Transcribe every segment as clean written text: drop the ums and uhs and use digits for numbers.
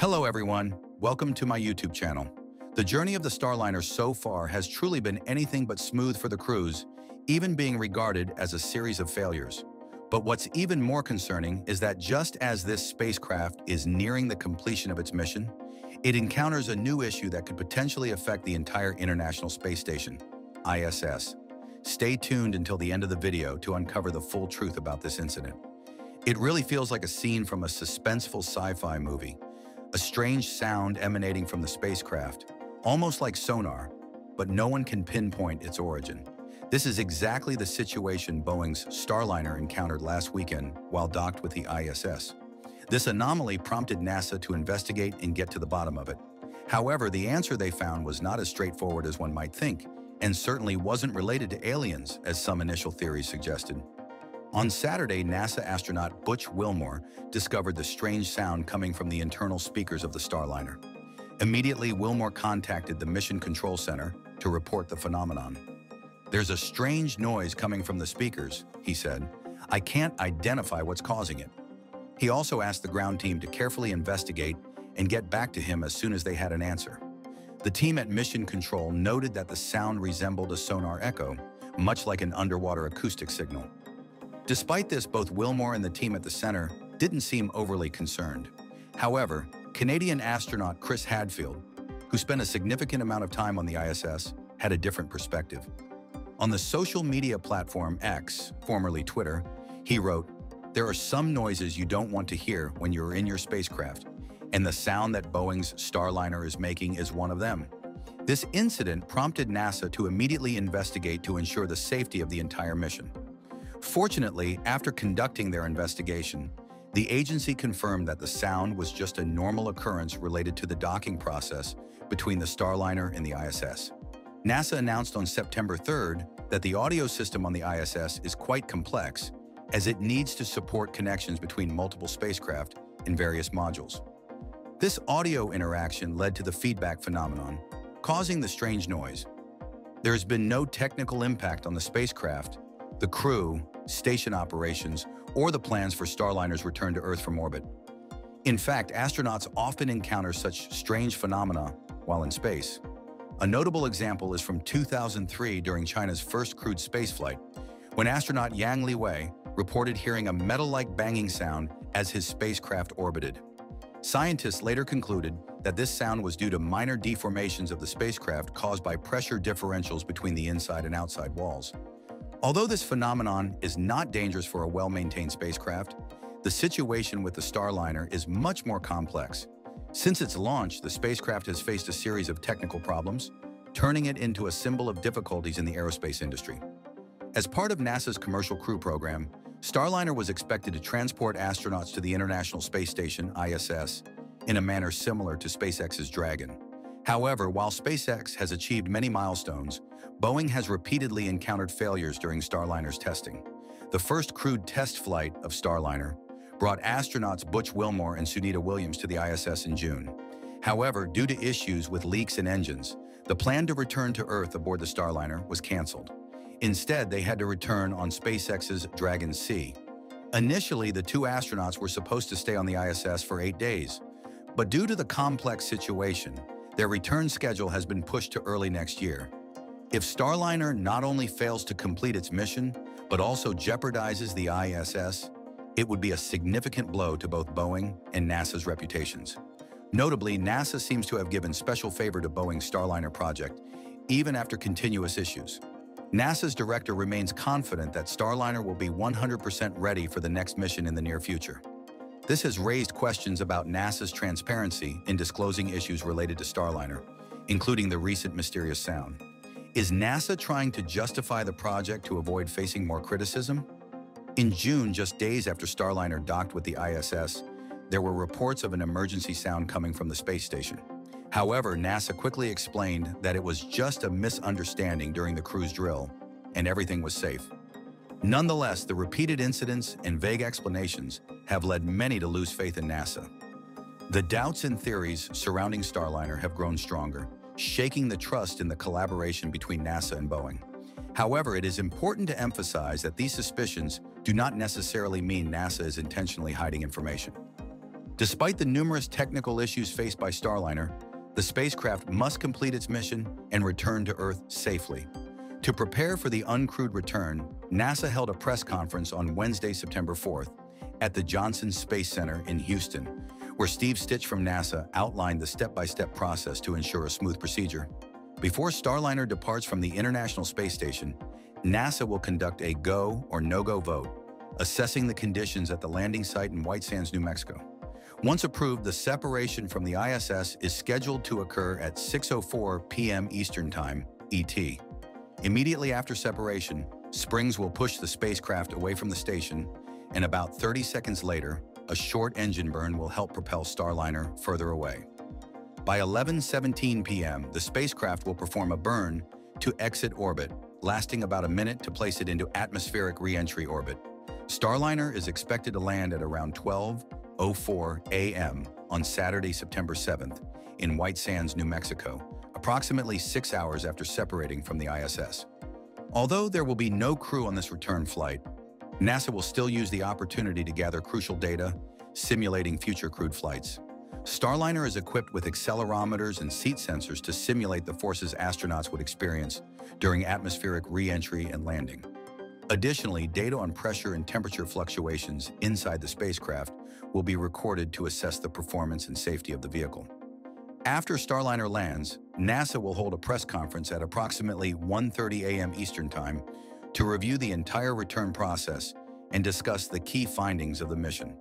Hello everyone, welcome to my YouTube channel. The journey of the Starliner so far has truly been anything but smooth for the crews, even being regarded as a series of failures. But what's even more concerning is that just as this spacecraft is nearing the completion of its mission, it encounters a new issue that could potentially affect the entire International Space Station, ISS. Stay tuned until the end of the video to uncover the full truth about this incident. It really feels like a scene from a suspenseful sci-fi movie, a strange sound emanating from the spacecraft, almost like sonar, but no one can pinpoint its origin. This is exactly the situation Boeing's Starliner encountered last weekend while docked with the ISS. This anomaly prompted NASA to investigate and get to the bottom of it. However, the answer they found was not as straightforward as one might think, and certainly wasn't related to aliens, as some initial theories suggested. On Saturday, NASA astronaut Butch Wilmore discovered the strange sound coming from the internal speakers of the Starliner. Immediately, Wilmore contacted the Mission Control Center to report the phenomenon. "There's a strange noise coming from the speakers," he said. "I can't identify what's causing it." He also asked the ground team to carefully investigate and get back to him as soon as they had an answer. The team at Mission Control noted that the sound resembled a sonar echo, much like an underwater acoustic signal. Despite this, both Wilmore and the team at the center didn't seem overly concerned. However, Canadian astronaut Chris Hadfield, who spent a significant amount of time on the ISS, had a different perspective. On the social media platform X, formerly Twitter, he wrote, "There are some noises you don't want to hear when you're in your spacecraft, and the sound that Boeing's Starliner is making is one of them." This incident prompted NASA to immediately investigate to ensure the safety of the entire mission. Fortunately, after conducting their investigation, the agency confirmed that the sound was just a normal occurrence related to the docking process between the Starliner and the ISS. NASA announced on September 3rd that the audio system on the ISS is quite complex, as it needs to support connections between multiple spacecraft in various modules. This audio interaction led to the feedback phenomenon, causing the strange noise. There has been no technical impact on the spacecraft, the crew, station operations, or the plans for Starliner's return to Earth from orbit. In fact, astronauts often encounter such strange phenomena while in space. A notable example is from 2003 during China's first crewed spaceflight, when astronaut Yang Liwei reported hearing a metal-like banging sound as his spacecraft orbited. Scientists later concluded that this sound was due to minor deformations of the spacecraft caused by pressure differentials between the inside and outside walls. Although this phenomenon is not dangerous for a well-maintained spacecraft, the situation with the Starliner is much more complex. Since its launch, the spacecraft has faced a series of technical problems, turning it into a symbol of difficulties in the aerospace industry. As part of NASA's Commercial Crew Program, Starliner was expected to transport astronauts to the International Space Station, ISS, in a manner similar to SpaceX's Dragon. However, while SpaceX has achieved many milestones, Boeing has repeatedly encountered failures during Starliner's testing. The first crewed test flight of Starliner brought astronauts Butch Wilmore and Sunita Williams to the ISS in June. However, due to issues with leaks and engines, the plan to return to Earth aboard the Starliner was canceled. Instead, they had to return on SpaceX's Dragon. Initially, the two astronauts were supposed to stay on the ISS for 8 days, but due to the complex situation, their return schedule has been pushed to early next year. If Starliner not only fails to complete its mission, but also jeopardizes the ISS, it would be a significant blow to both Boeing and NASA's reputations. Notably, NASA seems to have given special favor to Boeing's Starliner project, even after continuous issues. NASA's director remains confident that Starliner will be 100% ready for the next mission in the near future. This has raised questions about NASA's transparency in disclosing issues related to Starliner, including the recent mysterious sound. Is NASA trying to justify the project to avoid facing more criticism? In June, just days after Starliner docked with the ISS, there were reports of an emergency sound coming from the space station. However, NASA quickly explained that it was just a misunderstanding during the crew's drill, and everything was safe. Nonetheless, the repeated incidents and vague explanations have led many to lose faith in NASA. The doubts and theories surrounding Starliner have grown stronger, shaking the trust in the collaboration between NASA and Boeing. However, it is important to emphasize that these suspicions do not necessarily mean NASA is intentionally hiding information. Despite the numerous technical issues faced by Starliner, the spacecraft must complete its mission and return to Earth safely. To prepare for the uncrewed return, NASA held a press conference on Wednesday, September 4th, at the Johnson Space Center in Houston, where Steve Stitch from NASA outlined the step-by-step process to ensure a smooth procedure. Before Starliner departs from the International Space Station, NASA will conduct a go or no-go vote, assessing the conditions at the landing site in White Sands, New Mexico. Once approved, the separation from the ISS is scheduled to occur at 6:04 p.m. Eastern Time, ET. Immediately after separation, springs will push the spacecraft away from the station, and about 30 seconds later, a short engine burn will help propel Starliner further away. By 11:17 p.m., the spacecraft will perform a burn to exit orbit, lasting about a minute to place it into atmospheric re-entry orbit. Starliner is expected to land at around 12:04 a.m. on Saturday, September 7th, in White Sands, New Mexico, approximately 6 hours after separating from the ISS. Although there will be no crew on this return flight, NASA will still use the opportunity to gather crucial data, simulating future crewed flights. Starliner is equipped with accelerometers and seat sensors to simulate the forces astronauts would experience during atmospheric re-entry and landing. Additionally, data on pressure and temperature fluctuations inside the spacecraft will be recorded to assess the performance and safety of the vehicle. After Starliner lands, NASA will hold a press conference at approximately 1:30 a.m. Eastern Time to review the entire return process and discuss the key findings of the mission.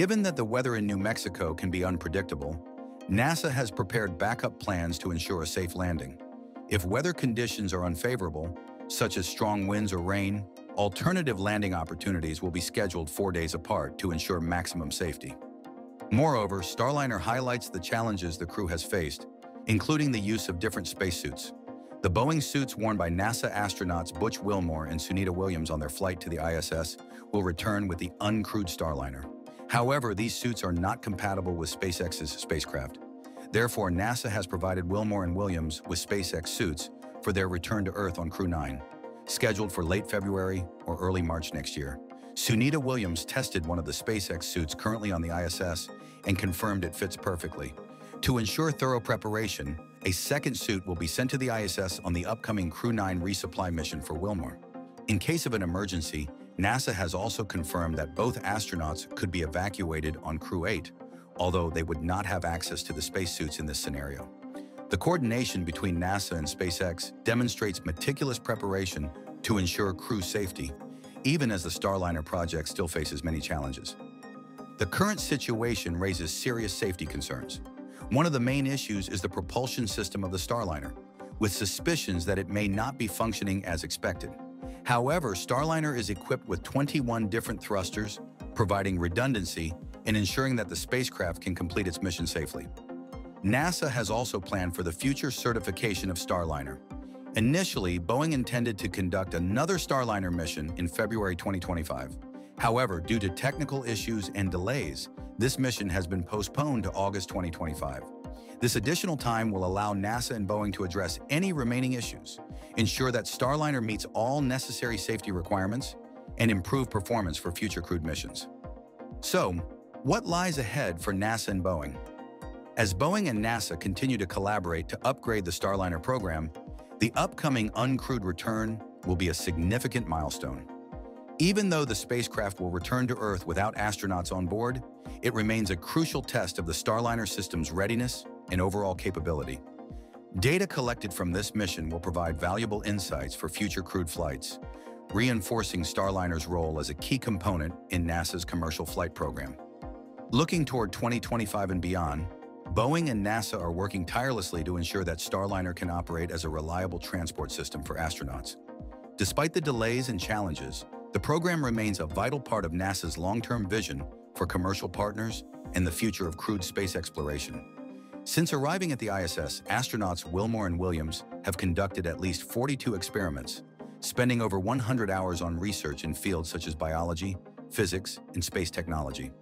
Given that the weather in New Mexico can be unpredictable, NASA has prepared backup plans to ensure a safe landing. If weather conditions are unfavorable, such as strong winds or rain, alternative landing opportunities will be scheduled 4 days apart to ensure maximum safety. Moreover, Starliner highlights the challenges the crew has faced, including the use of different spacesuits. The Boeing suits worn by NASA astronauts Butch Wilmore and Sunita Williams on their flight to the ISS will return with the uncrewed Starliner. However, these suits are not compatible with SpaceX's spacecraft. Therefore, NASA has provided Wilmore and Williams with SpaceX suits for their return to Earth on Crew-9, scheduled for late February or early March next year. Sunita Williams tested one of the SpaceX suits currently on the ISS and confirmed it fits perfectly. To ensure thorough preparation, a second suit will be sent to the ISS on the upcoming Crew-9 resupply mission for Wilmore. In case of an emergency, NASA has also confirmed that both astronauts could be evacuated on Crew-8, although they would not have access to the spacesuits in this scenario. The coordination between NASA and SpaceX demonstrates meticulous preparation to ensure crew safety, even as the Starliner project still faces many challenges. The current situation raises serious safety concerns. One of the main issues is the propulsion system of the Starliner, with suspicions that it may not be functioning as expected. However, Starliner is equipped with 21 different thrusters, providing redundancy and ensuring that the spacecraft can complete its mission safely. NASA has also planned for the future certification of Starliner. Initially, Boeing intended to conduct another Starliner mission in February 2025. However, due to technical issues and delays, this mission has been postponed to August 2025. This additional time will allow NASA and Boeing to address any remaining issues, ensure that Starliner meets all necessary safety requirements, and improve performance for future crewed missions. So, what lies ahead for NASA and Boeing? As Boeing and NASA continue to collaborate to upgrade the Starliner program, the upcoming uncrewed return will be a significant milestone. Even though the spacecraft will return to Earth without astronauts on board, it remains a crucial test of the Starliner system's readiness and overall capability. Data collected from this mission will provide valuable insights for future crewed flights, reinforcing Starliner's role as a key component in NASA's commercial flight program. Looking toward 2025 and beyond, Boeing and NASA are working tirelessly to ensure that Starliner can operate as a reliable transport system for astronauts. Despite the delays and challenges, the program remains a vital part of NASA's long-term vision for commercial partners and the future of crewed space exploration. Since arriving at the ISS, astronauts Wilmore and Williams have conducted at least 42 experiments, spending over 100 hours on research in fields such as biology, physics, and space technology.